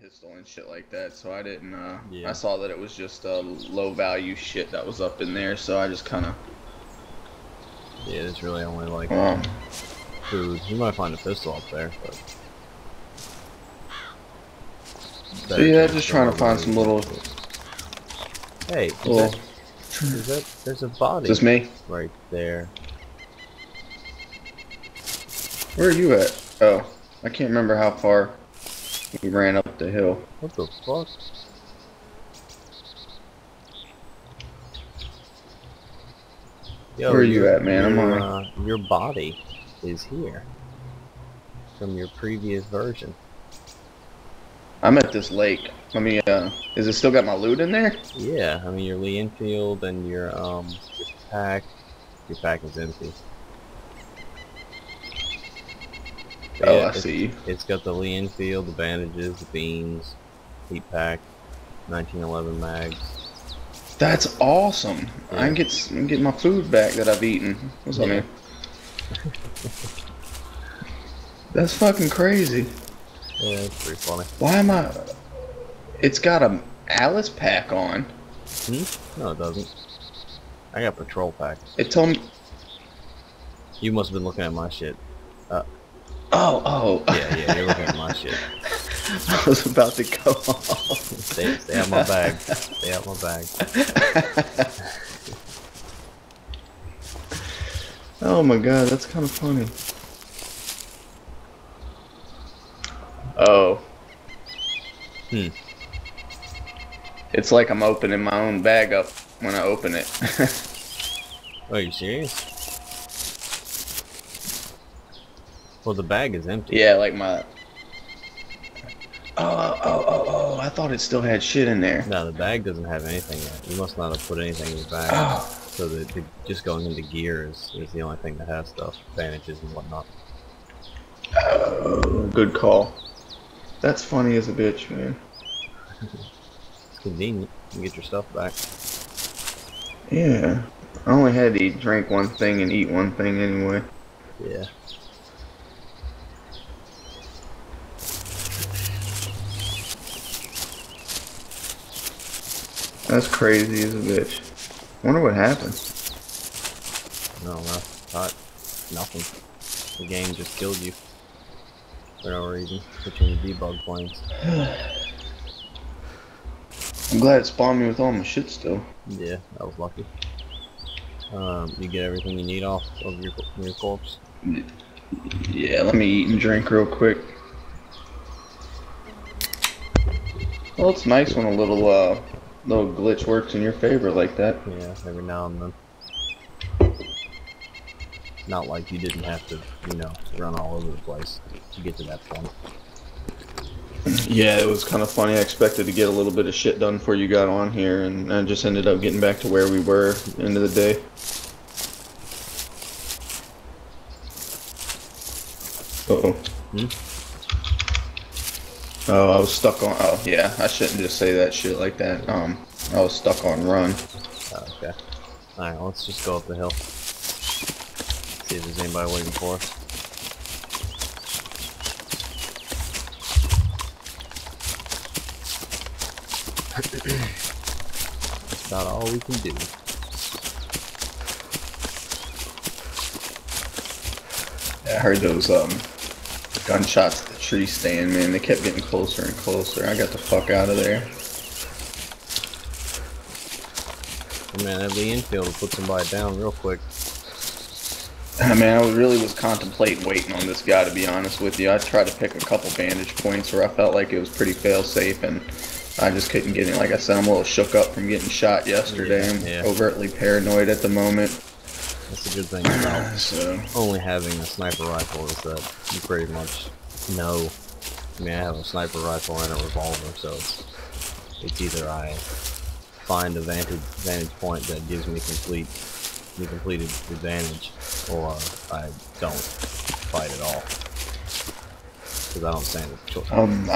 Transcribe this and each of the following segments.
pistol and shit like that, so I didn't, I saw that it was just, low value shit that was up in there, so I just kinda... Yeah, it's really only, like, food. You might find a pistol up there, but... So yeah, just trying to find some little... Hey, there's a body. Is this me? Right there. Where are you at? Oh, I can't remember how far we ran up the hill. What the fuck? Yo, where are you at, man? I'm on. Your body is here. From your previous version. I'm at this lake. Let me, is it still got my loot in there? Yeah, I mean, your Lee-Enfield and your pack. Your pack is empty. But oh, yeah, I see you. It's got the Lee-Enfield, the bandages, the beams, heat pack, 1911 mags. That's awesome! Yeah. I can get my food back that I've eaten. What's up, man? That's fucking crazy. Yeah, it's pretty funny. Why am I... It's got an Alice pack on. Hmm? No, it doesn't. I got patrol pack. It told me... You must have been looking at my shit. Oh. Yeah, you're looking at my shit. I was about to go off. Stay out my bag. Stay out my bag. Oh my god, that's kind of funny. Oh. Hmm. It's like I'm opening my own bag up when I open it. Are you serious? Well, the bag is empty. Yeah, like my... Oh, I thought it still had shit in there. No, the bag doesn't have anything yet. You must not have put anything in the bag. Oh. So that just going into gear is the only thing that has stuff. Bandages and whatnot. Oh, good call. That's funny as a bitch, man. It's convenient. You can get your stuff back. Yeah. I only had to drink one thing and eat one thing anyway. Yeah. That's crazy as a bitch. Wonder what happened. No, nothing. The game just killed you. For no reason. Put you in the debug points. I'm glad it spawned me with all my shit still. Yeah, that was lucky. You get everything you need off of your corpse? Yeah, let me eat and drink real quick. Well, it's nice when a little, little glitch works in your favor like that. Yeah, every now and then. Not like you didn't have to, you know, run all over the place to get to that point. Yeah, it was kind of funny. I expected to get a little bit of shit done before you got on here, and I just ended up getting back to where we were at the end of the day. Uh-oh. Oh, I was stuck on... Oh, yeah, I shouldn't just say that shit like that. I was stuck on run. Oh, okay. Alright, let's just go up the hill. See if there's anybody waiting for us. That's about all we can do. Yeah, I heard those, gunshots at the tree stand, man. They kept getting closer and closer. I got the fuck out of there. Oh, man, that Lee-Enfield put somebody down real quick. I mean, I really was contemplating waiting on this guy, to be honest with you. I tried to pick a couple bandage points where I felt like it was pretty fail-safe, and I just couldn't get it. Like I said, I'm a little shook up from getting shot yesterday. Yeah. I'm overtly paranoid at the moment. That's a good thing about only having a sniper rifle is that you pretty much know. I mean, I have a sniper rifle and a revolver, so it's either I find a vantage point that gives me the completed advantage, or I don't fight at all. Because I don't stand a choice.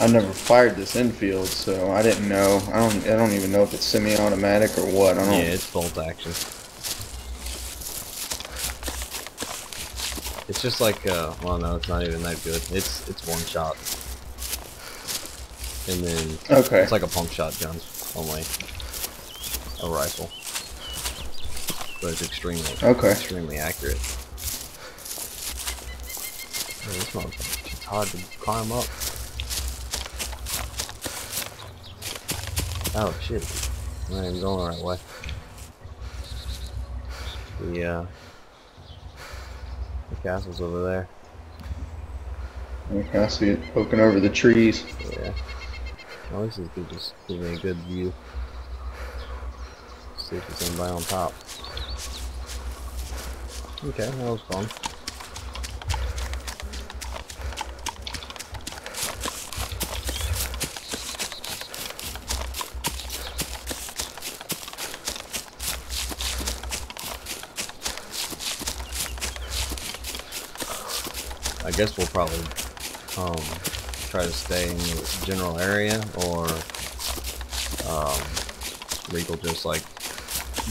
I've never fired this Enfield, so I didn't know. I don't even know if it's semi-automatic or what. I don't. Yeah, it's bolt action. It's just like well, no, it's not even that good. It's one shot. and then it's like a pump shotgun only, a rifle, but it's extremely extremely accurate. Man, this motherfucker, it's hard to climb up. Oh shit! I'm not even going the right way. The castle's over there. I see it poking over the trees. Yeah. Well, this is good, just giving a good view. Let's see if there's anybody on top. Okay, that was fun. I guess we'll probably try to stay in this general area, or we will just like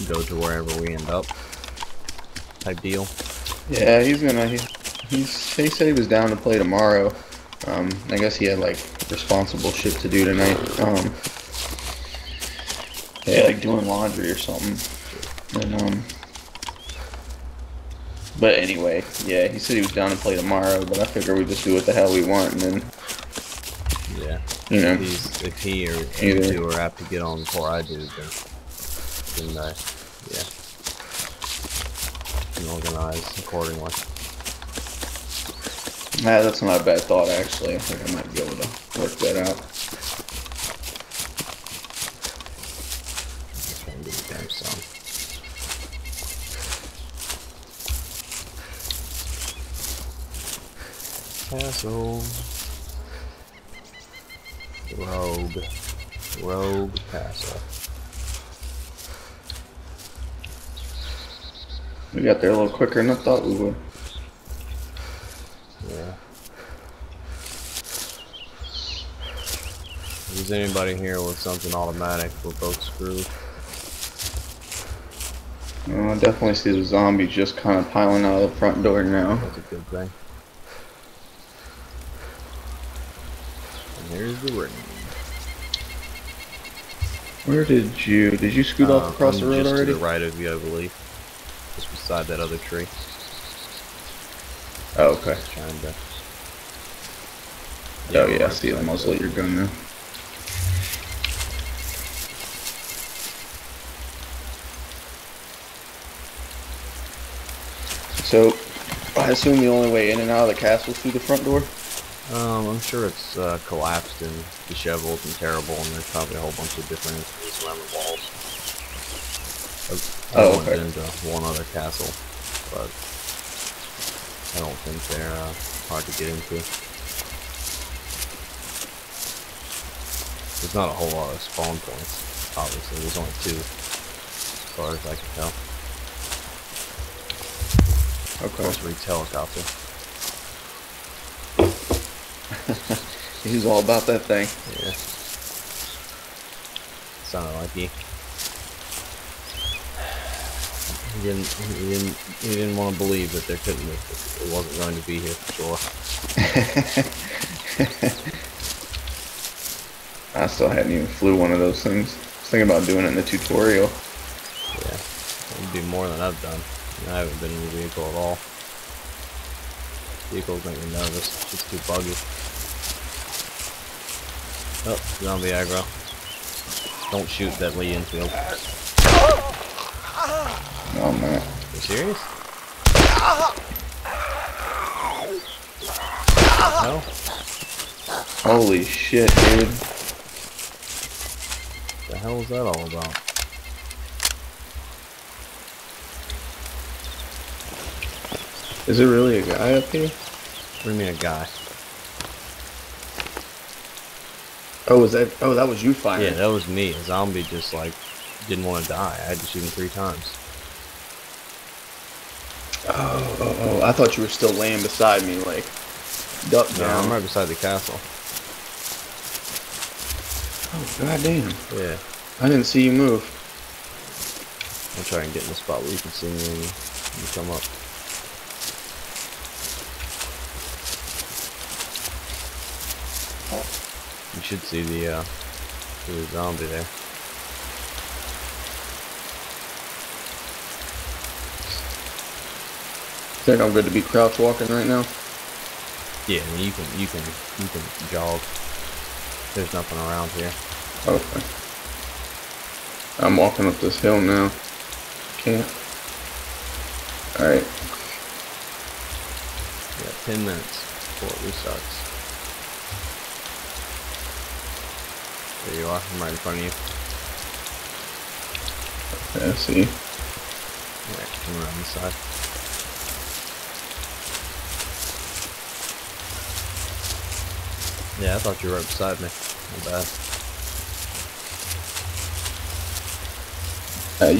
go to wherever we end up type deal. Yeah, he's gonna he said he was down to play tomorrow. I guess he had like responsible shit to do tonight. Yeah, like doing laundry or something. And but anyway, yeah, he said he was down to play tomorrow, but I figure we just do what the hell we want, and then, yeah, you know, if he or you two are apt to get on before I do, then yeah, and organize accordingly. Nah, that's not a bad thought, actually. I think I might be able to work that out. Castle, rogue castle. We got there a little quicker than I thought we would. Yeah. If there's anybody here with something automatic, we're both screwed. I definitely see the zombies just kind of piling out of the front door now. That's a good thing. There's the ring. Where did you scoot off across the road already? Just to the right of you, I believe. Just beside that other tree. Oh, okay. Kinda. Yeah, oh yeah, I see the muzzle of your gun now. So, I assume the only way in and out of the castle is through the front door. I'm sure it's collapsed and disheveled and terrible, and there's probably a whole bunch of different incidents around the walls. I went into one other castle, but I don't think they're hard to get into. There's not a whole lot of spawn points, obviously. There's only two, as far as I can tell. Okay. Of course, we helicopter. He's all about that thing. Yeah. Sounded like he didn't want to believe that there couldn't be, it wasn't going to be here for sure. I still hadn't even flew one of those things. I was thinking about doing it in the tutorial. Yeah, that would be more than I've done. I haven't been in the vehicle at all. Vehicles make me nervous. It's too buggy. Oh, zombie aggro. Don't shoot that Lee-Enfield. Oh man. You serious? No? Holy shit, dude. What the hell is that all about? Is it really a guy up here? What do you mean a guy? Oh, was that? Oh, that was you firing. Yeah, that was me. A zombie just like didn't want to die. I had to shoot him 3 times. Oh! I thought you were still laying beside me, like ducked down. I'm right beside the castle. Oh goddamn! Yeah, I didn't see you move. I'll try and get in the spot where you can see me when you come up. should see the zombie there. I think I'm good to be crouch walking right now. Yeah, I mean, you can jog. There's nothing around here. Okay. I'm walking up this hill now. Can't. Alright. We got 10 minutes before it restarts. There you are, I'm right in front of you. Okay, I see. Alright, come around this side. Yeah, I thought you were right beside me. My bad.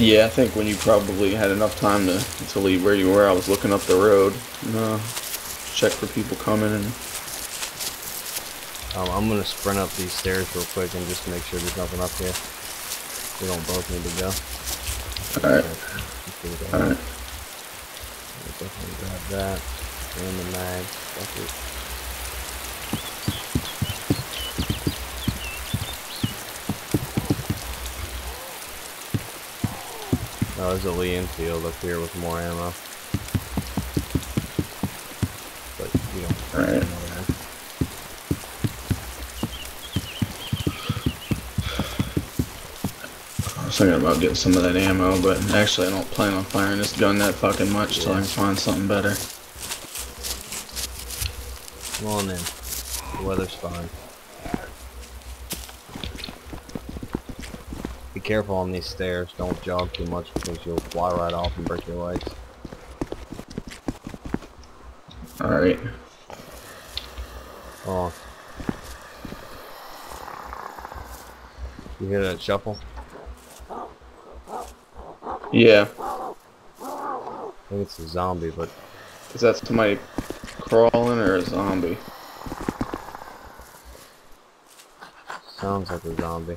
Yeah, I think when you probably had enough time to leave where you were, I was looking up the road. No, check for people coming. And I'm gonna sprint up these stairs real quick and just make sure there's nothing up here. We don't both need to go. All right. All right. Definitely grab that and the mag. Fuck it. Oh, there's a Lee-Enfield up here with more ammo. But we don't have ammo there. I was thinking about getting some of that ammo, but actually I don't plan on firing this gun that fucking much till I can find something better. Come on in. The weather's fine. Be careful on these stairs, don't jog too much because you'll fly right off and break your legs. Alright. Oh. You hear that shuffle? Yeah. I think it's a zombie, but... Is that somebody crawling or a zombie? Sounds like a zombie.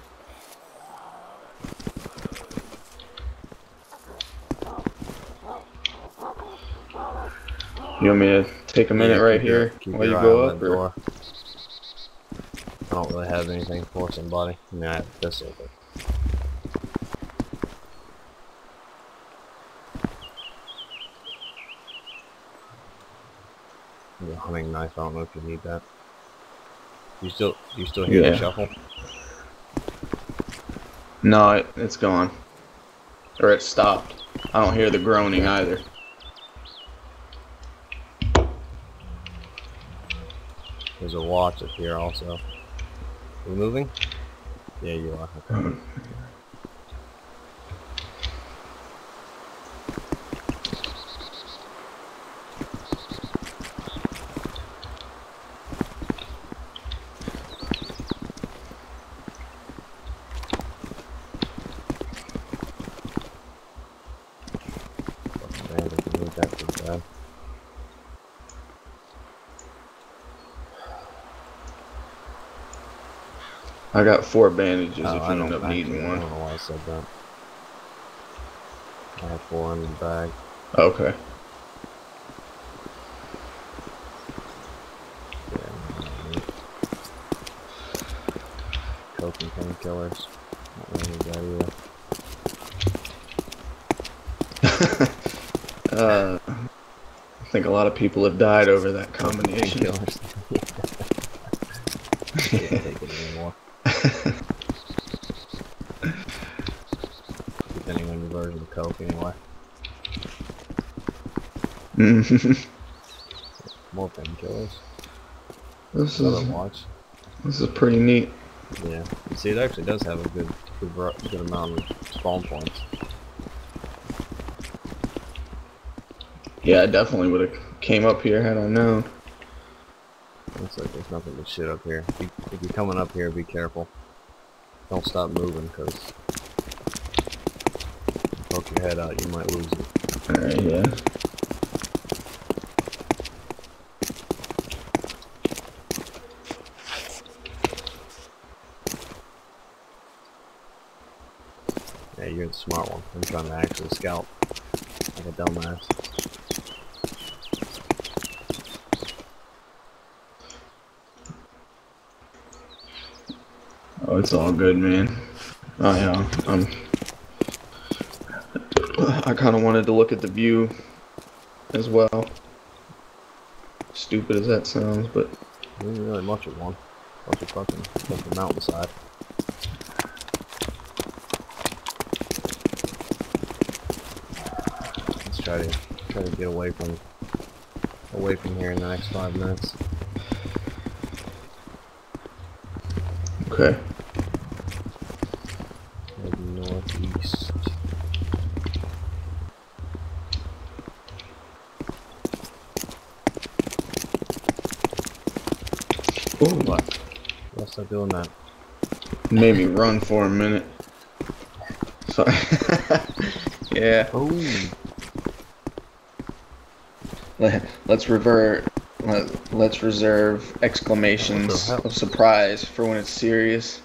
You want me to take a minute right here while you go up? Or? I don't really have anything for somebody. I mean, I have a pistol, but... The hunting knife, I don't know if you need that. You still hear the shuffle? No, it's gone. Or it stopped. I don't hear the groaning either. There's a watch up here also. Are you moving? Yeah, you are. Okay. I got 4 bandages if you end up needing one. I don't know why I said that. I have 4 in the bag. Okay. Yeah, coke and painkillers. Not really good either. I think a lot of people have died over that combination. Painkillers. I can't take it anymore. If anyone version of coke anyway. More painkillers. This another is watch. This is pretty neat. Yeah, you see, it actually does have a good amount of spawn points. Yeah, I definitely would have came up here had I known. Looks like there's nothing but shit up here. If you're coming up here, be careful. Don't stop moving, because if you poke your head out, you might lose it. Alright, yeah. Yeah, you're the smart one. I'm trying to actually scout like a dumbass. Oh, it's all good, man. Oh yeah, I kind of wanted to look at the view as well. Stupid as that sounds, but there isn't really much of one. Bunch of fucking mountainside. Let's try to get away from here in the next 5 minutes. Okay. Head northeast. Oh, what? I'll stop doing that. Made me run for a minute. Sorry. Yeah. Oh. Let's revert. Let's reserve exclamations of surprise for when it's serious.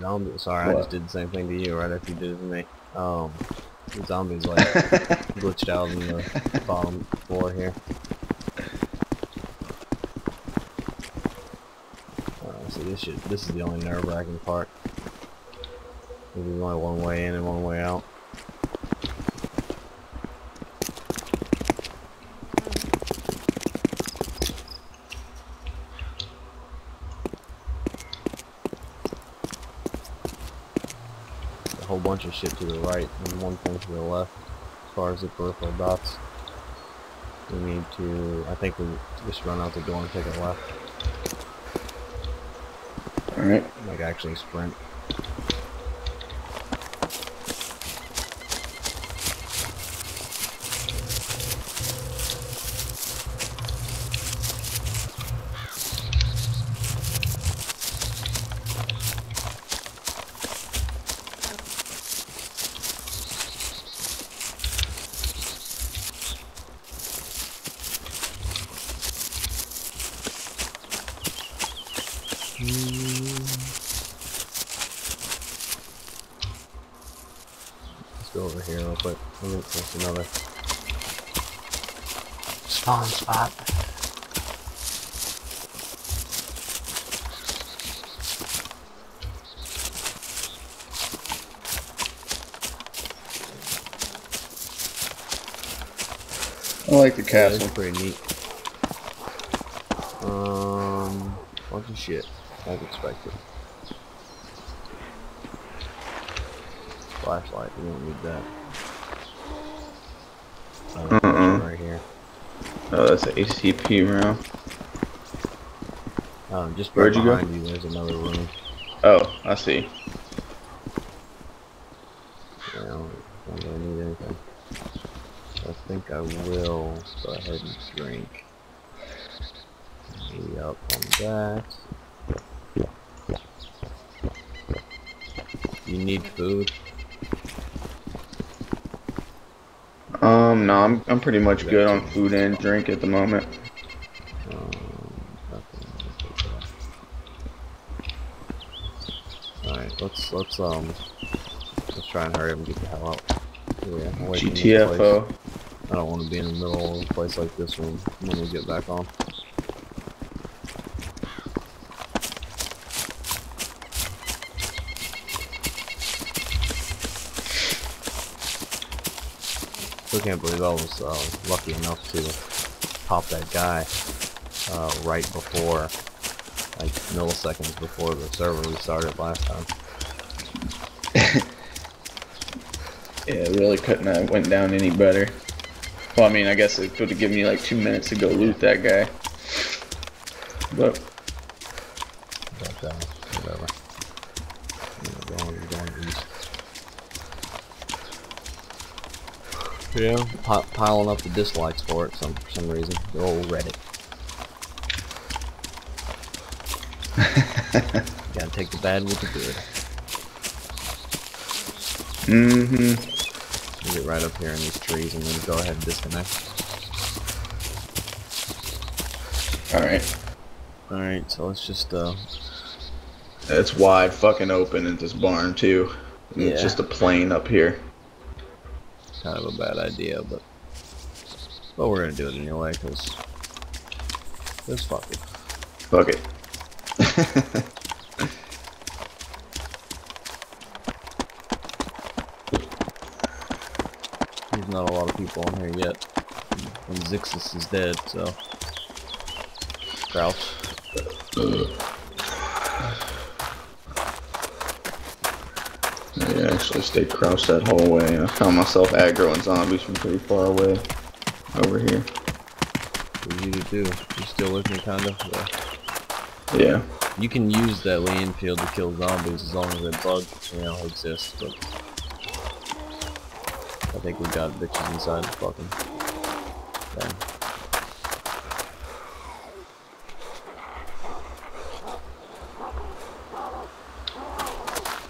Zombies. Sorry, what? I just did the same thing to you right after you did it to me. The zombies like glitched out in the bottom floor here. So this is the only nerve-wracking part. There's only one way in and one way out. Bunch of shit to the right and one thing to the left as far as the peripheral dots. We need to, I think we just run out the door and take a left. Alright. Like actually sprint. Let's go over here real quick. I think there's another spawn spot. I like the castle. Yeah, pretty neat. Bunch of shit. As expected. Flashlight, we don't need that. Right here. Oh, that's an ACP room. Just where'd you go? You, there's another room. Oh, I see. Yeah, I don't really need anything. I think I will go ahead and drink. Be up on that. You need food? No, I'm pretty much good on food and drink at the moment. Alright, let's try and hurry up and get the hell out. Yeah, GTFO. I don't want to be in the middle of a place like this when we get back on. I can't believe I was lucky enough to pop that guy right before, like milliseconds before the server restarted last time. Yeah, it really couldn't have went down any better. Well, I mean, I guess it could have given me like 2 minutes to go loot that guy. But whatever. Going east. Yeah, piling up the dislikes for it for some reason. The old Reddit. Gotta take the bad with the good. Mm-hmm. Get right up here in these trees and then go ahead and disconnect. Alright. Alright, so let's just it's wide fucking open at this barn too. Yeah. It's just a plane up here. Kind of a bad idea, but we're gonna do it anyway, cause it's fuck it. Fuck it. not a lot of people in here yet. And Zixis is dead, so. Ralph. I actually stayed crouched that whole way, and I found myself aggroing zombies from pretty far away over here. What do you do? You're still looking kind of? Yeah. You can use that Lee-Enfield to kill zombies as long as that bug, you know, exists, but I think we got bitches inside the fucking thing.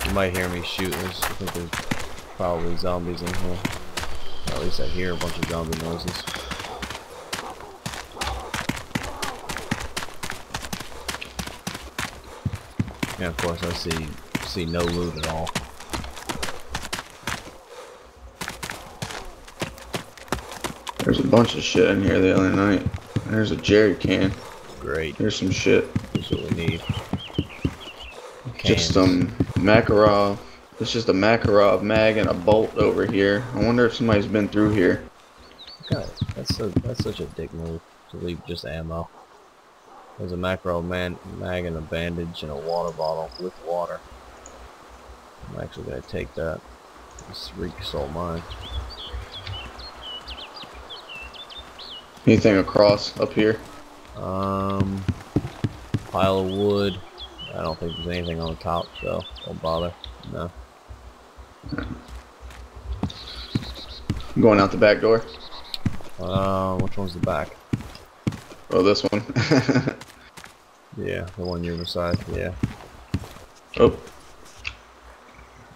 You might hear me shoot. I think there's probably zombies in here. Or at least I hear a bunch of zombie noises. And of course I see no loot at all. There's a bunch of shit in here the other night. There's a jerry can. Great. Here's some shit. That's what we need. Cans. Just some Makarov. It's just a Makarov mag and a bolt over here. I wonder if somebody's been through here. God, that's such a dick move to leave just ammo. There's a Makarov mag and a bandage and a water bottle with water. I'm actually gonna take that. Just re-consult mine. Anything across up here? Pile of wood. I don't think there's anything on the top, so don't bother. No. I'm going out the back door. Which one's the back? Oh, this one. Yeah, the one you're beside. Yeah. Oh.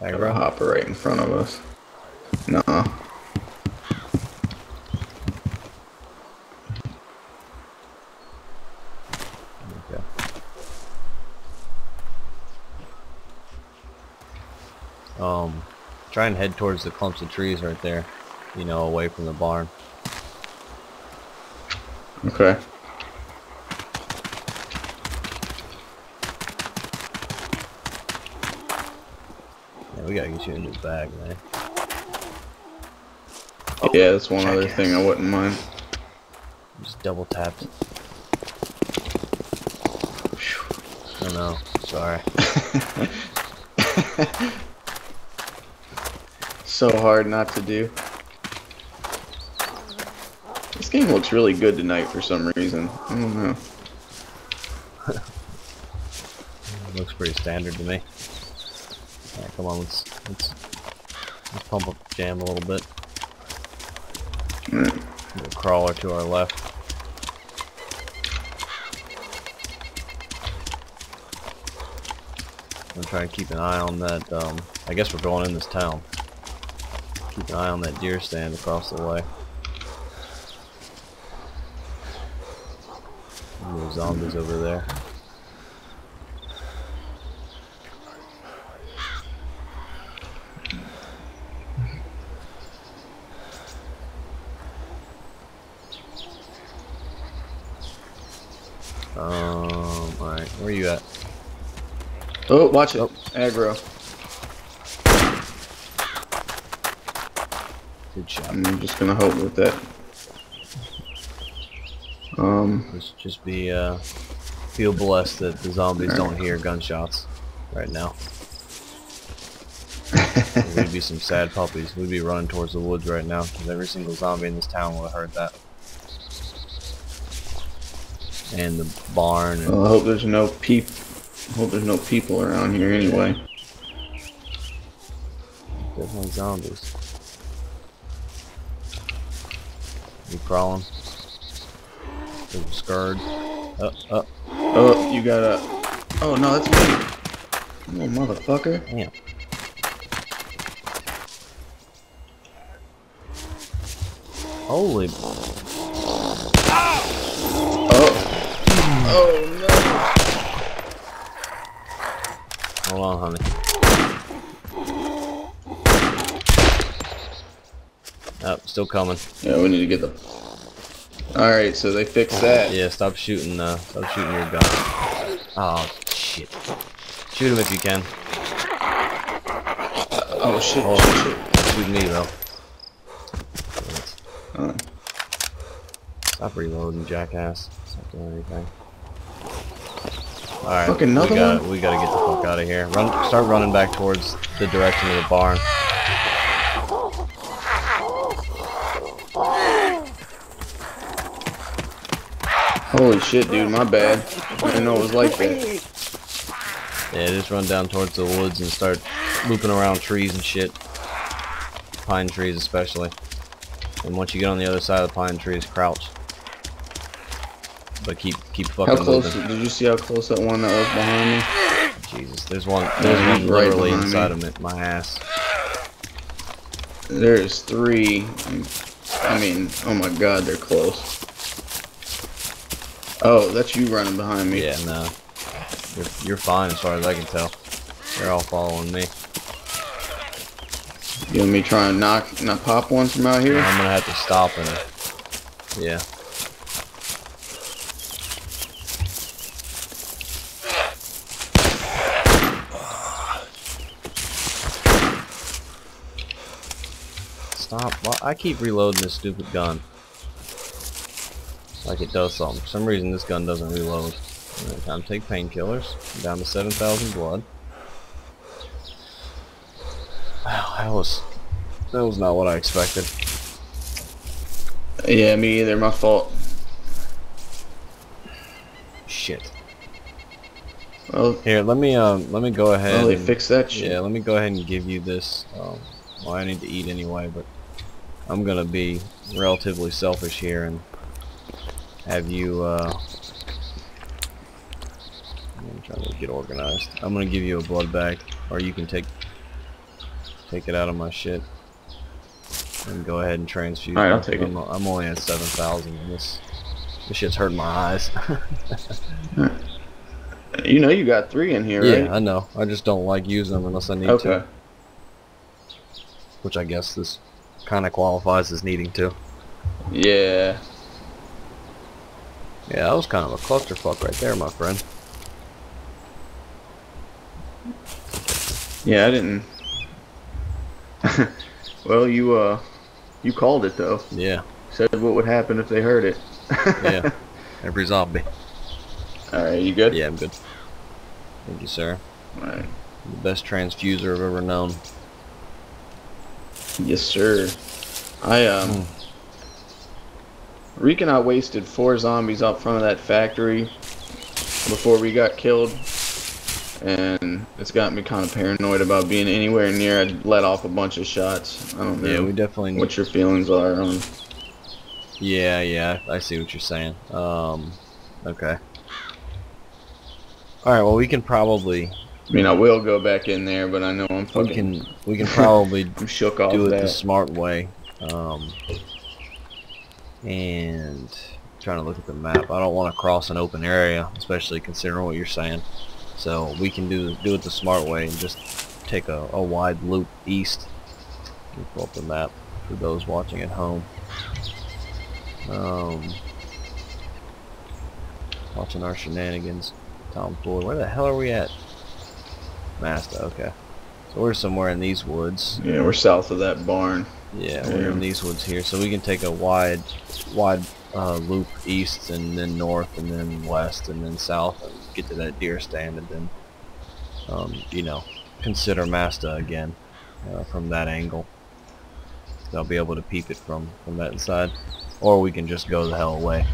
Got a hopper right in front of us. Nah. Try and head towards the clumps of trees right there, you know, away from the barn. Okay. Yeah, we gotta get you in this bag, man. Oh, yeah, that's one other thing I wouldn't mind. Just double tapped. I don't know. Sorry. So hard not to do. This game looks really good tonight for some reason. I don't know. It looks pretty standard to me. Alright, come on, let's pump up the jam a little bit. Right. A little crawler to our left. I'm trying to keep an eye on that. I guess we're going in this town. Keep an eye on that deer stand across the way. Little zombies over there. Alright, where you at? Oh, watch it. Oh. Aggro. I'm just gonna hope with that. Let's just be feel blessed that the zombies don't hear gunshots right now. We'd be some sad puppies. We'd be running towards the woods right now because every single zombie in this town would have heard that. And the barn. And well, I hope there's no people around here anyway. There's no zombies. You crawling? There's a scourge. Up, up. Oh, you got up. Oh no, that's me. You little motherfucker. Damn. Holy. Ow! Oh. Oh no. Hold on, honey. Oh, still coming. Yeah, we need to get them. Alright, so they fixed that. Yeah, stop shooting your gun. Oh, shit. Shoot him if you can. Oh, shit, shit. Shoot me, though. Oh. Stop reloading, jackass. Stop doing anything. Alright, we gotta get the fuck out of here. Run, start running back towards the direction of the barn. Holy shit, dude, my bad. I didn't know it was like that. Yeah, just run down towards the woods and start looping around trees and shit. Pine trees especially. And once you get on the other side of the pine trees, crouch. But keep fucking moving. How close? Did you see how close that one that was behind me? Jesus, there's one literally right inside of me. My ass. There's three. I mean, oh my god, they're close. Oh, that's you running behind me. Yeah, no. You're fine as far as I can tell. They're all following me. You want me to try and not pop one from out here? I'm gonna have to stop and... yeah. Stop. I keep reloading this stupid gun. Like it does something. For some reason this gun doesn't reload. Alright, time to take painkillers. Down to 7,000 blood. Wow, that was not what I expected. Yeah, me either, my fault. Shit. Well, here, let me go ahead and fix that shit. Yeah, let me go ahead and give you this. Well, I need to eat anyway, but I'm gonna be relatively selfish here and have you I'm trying to get organized. I'm gonna give you a blood bag, or you can take it out of my shit and go ahead and transfuse. Alright, I'll take it. I'm only at 7,000 and this shit's hurting my eyes. You know you got three in here, right? Yeah, I know. I just don't like using them unless I need to. Which I guess this kinda qualifies as needing to. Yeah. Yeah, that was kind of a clusterfuck right there, my friend. Yeah, I didn't... Well, you called it, though. Yeah. Said what would happen if they heard it. Yeah. Every zombie. Alright, you good? Yeah, I'm good. Thank you, sir. Alright. The best transfuser I've ever known. Yes, sir. Reek and I wasted 4 zombies out front of that factory before we got killed, and it's got me kind of paranoid about being anywhere near. I let off a bunch of shots. I don't know. Yeah, we definitely what your feelings are on. Yeah, I see what you're saying. Okay. All right, well, we can probably. I mean, I will go back in there, but I know I'm fucking. We can probably shook off do it that. The smart way. And I'm trying to look at the map. I don't want to cross an open area, especially considering what you're saying. So we can do it the smart way and just take a wide loop east. Can pull up the map for those watching at home. Watching our shenanigans. Tom Floyd. Where the hell are we at? Masta. Okay. So we're somewhere in these woods. Yeah, we're south of that barn. Yeah, we're in these woods here, so we can take a wide loop east, and then north, and then west, and then south, and get to that deer stand, and then, you know, consider Masta again from that angle. I'll be able to peep it from that side, or we can just go the hell away.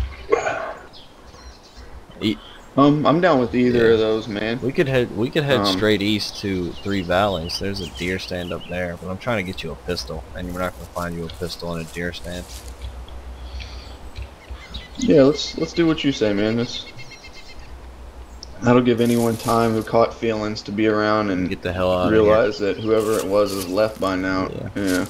I'm down with either of those, man. We could head straight east to Three Valleys. There's a deer stand up there, but I'm trying to get you a pistol, and we're not gonna find you a pistol in a deer stand. Yeah, let's do what you say, man. That'll give anyone time who caught feelings to be around and get the hell out. Realize that whoever it was is left by now. Yeah.